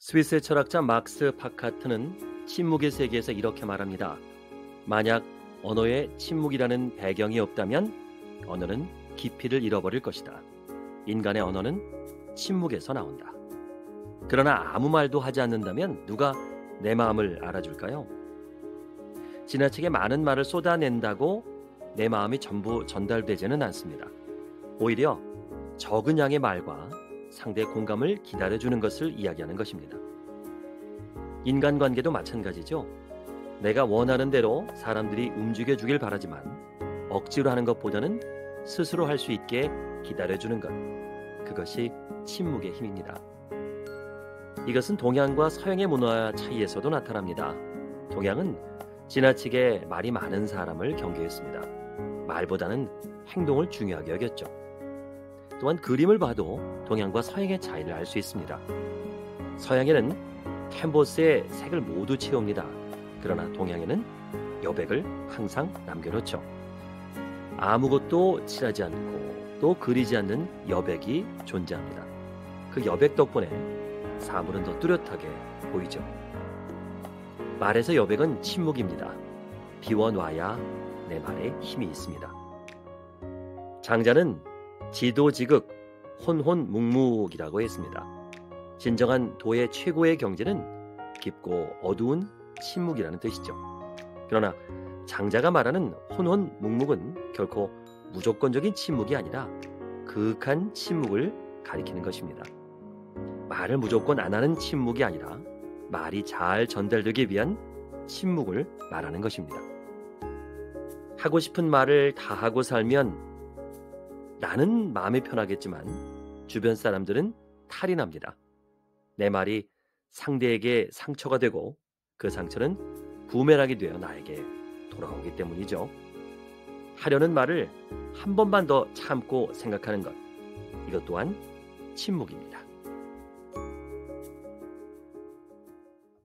스위스 철학자 막스 파카트는 침묵의 세계에서 이렇게 말합니다. 만약 언어에 침묵이라는 배경이 없다면 언어는 깊이를 잃어버릴 것이다. 인간의 언어는 침묵에서 나온다. 그러나 아무 말도 하지 않는다면 누가 내 마음을 알아줄까요? 지나치게 많은 말을 쏟아낸다고 내 마음이 전부 전달되지는 않습니다. 오히려 적은 양의 말과 상대의 공감을 기다려주는 것을 이야기하는 것입니다. 인간관계도 마찬가지죠. 내가 원하는 대로 사람들이 움직여주길 바라지만 억지로 하는 것보다는 스스로 할 수 있게 기다려주는 것, 그것이 침묵의 힘입니다. 이것은 동양과 서양의 문화 차이에서도 나타납니다. 동양은 지나치게 말이 많은 사람을 경계했습니다. 말보다는 행동을 중요하게 여겼죠. 또한 그림을 봐도 동양과 서양의 차이를 알 수 있습니다. 서양에는 캔버스에 색을 모두 채웁니다. 그러나 동양에는 여백을 항상 남겨놓죠. 아무것도 칠하지 않고 또 그리지 않는 여백이 존재합니다. 그 여백 덕분에 사물은 더 뚜렷하게 보이죠. 말에서 여백은 침묵입니다. 비워놔야 내 말에 힘이 있습니다. 장자는 지도지극, 혼혼묵묵이라고 했습니다. 진정한 도의 최고의 경지는 깊고 어두운 침묵이라는 뜻이죠. 그러나 장자가 말하는 혼혼묵묵은 결코 무조건적인 침묵이 아니라 극한 침묵을 가리키는 것입니다. 말을 무조건 안 하는 침묵이 아니라 말이 잘 전달되기 위한 침묵을 말하는 것입니다. 하고 싶은 말을 다 하고 살면 나는 마음이 편하겠지만 주변 사람들은 탈이 납니다. 내 말이 상대에게 상처가 되고 그 상처는 부메랑이 되어 나에게 돌아오기 때문이죠. 하려는 말을 한 번만 더 참고 생각하는 것, 이것 또한 침묵입니다.